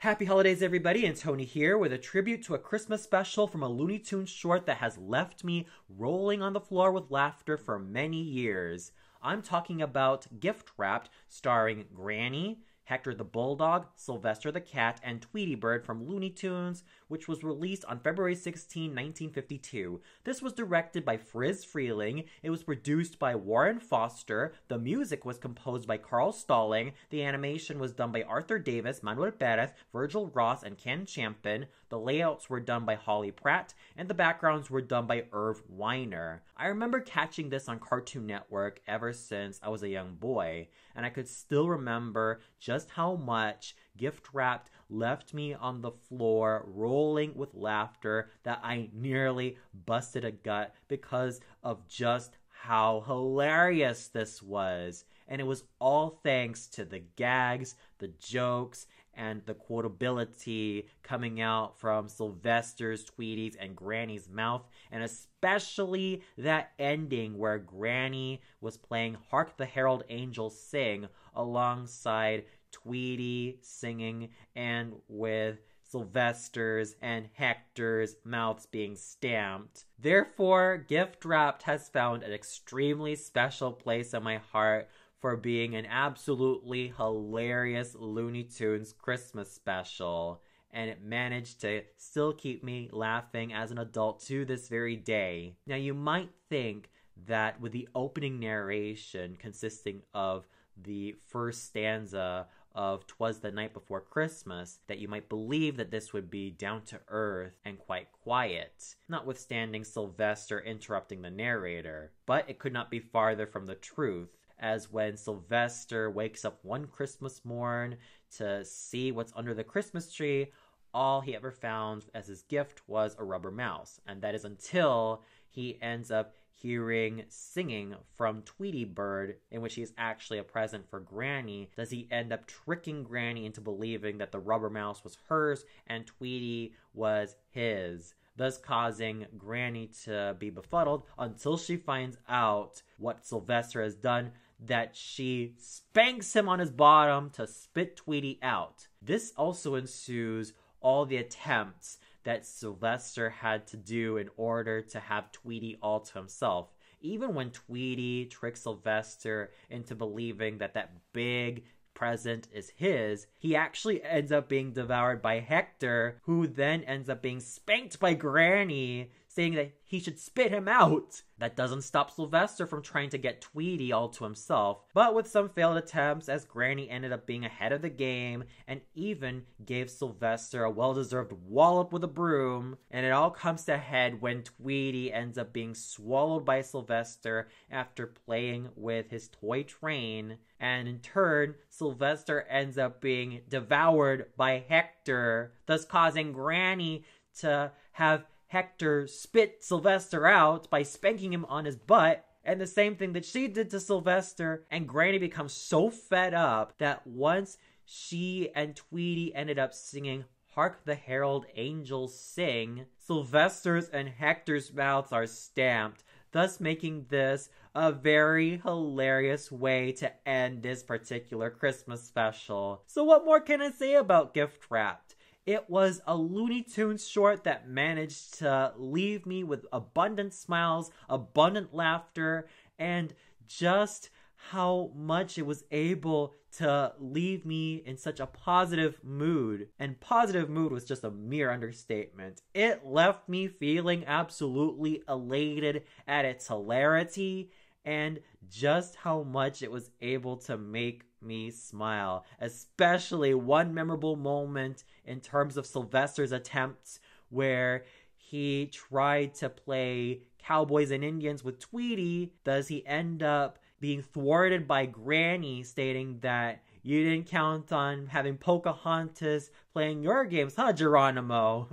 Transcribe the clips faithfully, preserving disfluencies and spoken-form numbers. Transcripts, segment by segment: Happy holidays, everybody, and Tony here with a tribute to a Christmas special from a Looney Tunes short that has left me rolling on the floor with laughter for many years. I'm talking about Gift Wrapped, starring Granny, Hector the Bulldog, Sylvester the Cat, and Tweety Bird from Looney Tunes, which was released on February sixteenth, nineteen fifty-two. This was directed by Friz Freleng, it was produced by Warren Foster, the music was composed by Carl Stalling, the animation was done by Arthur Davis, Manuel Perez, Virgil Ross, and Ken Champin, the layouts were done by Holly Pratt, and the backgrounds were done by Irv Weiner. I remember catching this on Cartoon Network ever since I was a young boy, and I could still remember just how much Gift Wrapped left me on the floor rolling with laughter that I nearly busted a gut because of just how hilarious this was. And it was all thanks to the gags, the jokes, and the quotability coming out from Sylvester's, Tweety's, and Granny's mouth, and especially that ending where Granny was playing Hark the Herald Angels Sing alongside Tweety singing and with Sylvester's and Hector's mouths being stamped. Therefore, Gift Wrapped has found an extremely special place in my heart for being an absolutely hilarious Looney Tunes Christmas special, and it managed to still keep me laughing as an adult to this very day. Now, you might think that with the opening narration consisting of the first stanza of "'Twas the Night Before Christmas,' that you might believe that this would be down-to-earth and quite quiet, notwithstanding Sylvester interrupting the narrator. But it could not be farther from the truth, as when Sylvester wakes up one Christmas morn to see what's under the Christmas tree, all he ever found as his gift was a rubber mouse, and that is until he ends up hearing singing from Tweety Bird, in which he is actually a present for Granny. Does he end up tricking Granny into believing that the rubber mouse was hers and Tweety was his, thus causing Granny to be befuddled until she finds out what Sylvester has done, that she spanks him on his bottom to spit Tweety out. This also ensues all the attempts that Sylvester had to do in order to have Tweety all to himself. Even when Tweety tricks Sylvester into believing that that big present is his, he actually ends up being devoured by Hector, who then ends up being spanked by Granny, saying that he should spit him out. That doesn't stop Sylvester from trying to get Tweety all to himself, but with some failed attempts, as Granny ended up being ahead of the game and even gave Sylvester a well-deserved wallop with a broom. And it all comes to a head when Tweety ends up being swallowed by Sylvester after playing with his toy train, and in turn, Sylvester ends up being devoured by Hector, thus causing Granny to have Hector spit Sylvester out by spanking him on his butt, and the same thing that she did to Sylvester. And Granny becomes so fed up that once she and Tweety ended up singing Hark the Herald Angels Sing, Sylvester's and Hector's mouths are stamped, thus making this a very hilarious way to end this particular Christmas special. So what more can I say about Gift Wrapped? It was a Looney Tunes short that managed to leave me with abundant smiles, abundant laughter, and just how much it was able to leave me in such a positive mood. And positive mood was just a mere understatement. It left me feeling absolutely elated at its hilarity and just how much it was able to make me smile, especially one memorable moment in terms of Sylvester's attempts where he tried to play Cowboys and Indians with Tweety. Does he end up being thwarted by Granny, stating that you didn't count on having Pocahontas playing your games, huh, Geronimo?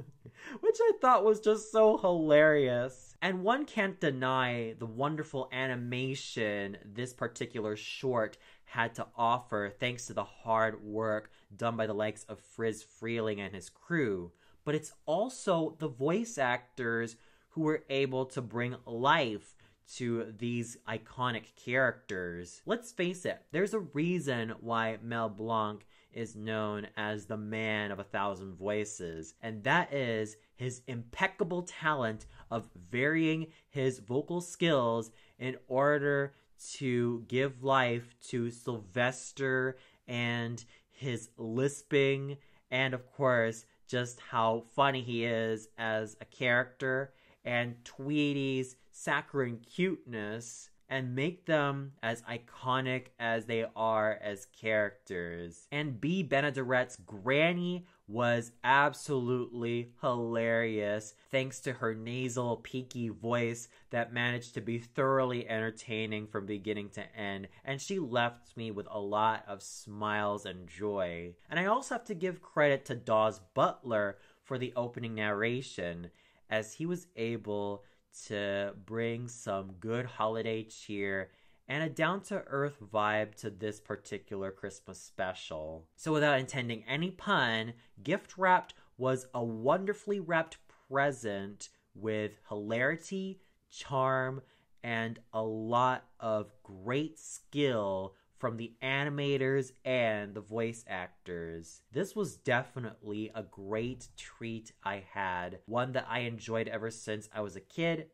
Which I thought was just so hilarious. And one can't deny the wonderful animation this particular short had to offer thanks to the hard work done by the likes of Friz Freleng and his crew. But it's also the voice actors who were able to bring life to these iconic characters. Let's face it, there's a reason why Mel Blanc is known as the man of a thousand voices, and that is his impeccable talent of varying his vocal skills in order to give life to Sylvester and his lisping, and of course, just how funny he is as a character, and Tweety's saccharine cuteness, and make them as iconic as they are as characters. And B. Benederett's Granny was absolutely hilarious, thanks to her nasal, peaky voice that managed to be thoroughly entertaining from beginning to end, and she left me with a lot of smiles and joy. And I also have to give credit to Dawes Butler for the opening narration, as he was able to bring some good holiday cheer and a down-to-earth vibe to this particular Christmas special. So without intending any pun, Gift Wrapped was a wonderfully wrapped present with hilarity, charm, and a lot of great skill from the animators and the voice actors. This was definitely a great treat I had, one that I enjoyed ever since I was a kid,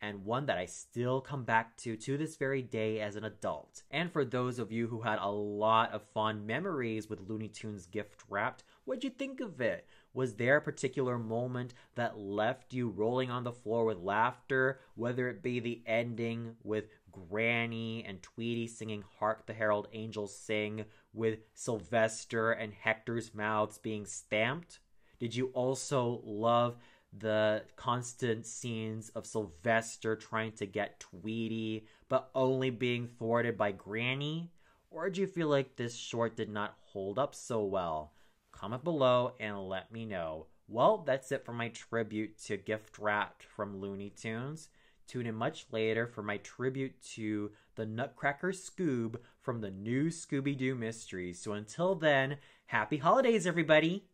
and one that I still come back to to this very day as an adult. And for those of you who had a lot of fond memories with Looney Tunes Gift Wrapped, what'd you think of it? Was there a particular moment that left you rolling on the floor with laughter, whether it be the ending with Granny and Tweety singing Hark the Herald Angels Sing, with Sylvester and Hector's mouths being stamped? Did you also love the constant scenes of Sylvester trying to get Tweety, but only being thwarted by Granny? Or did you feel like this short did not hold up so well? Comment below and let me know. Well, that's it for my tribute to Gift Wrapped from Looney Tunes. Tune in much later for my tribute to the Nutcracker Scoob from the new Scooby-Doo Mysteries. So until then, happy holidays, everybody!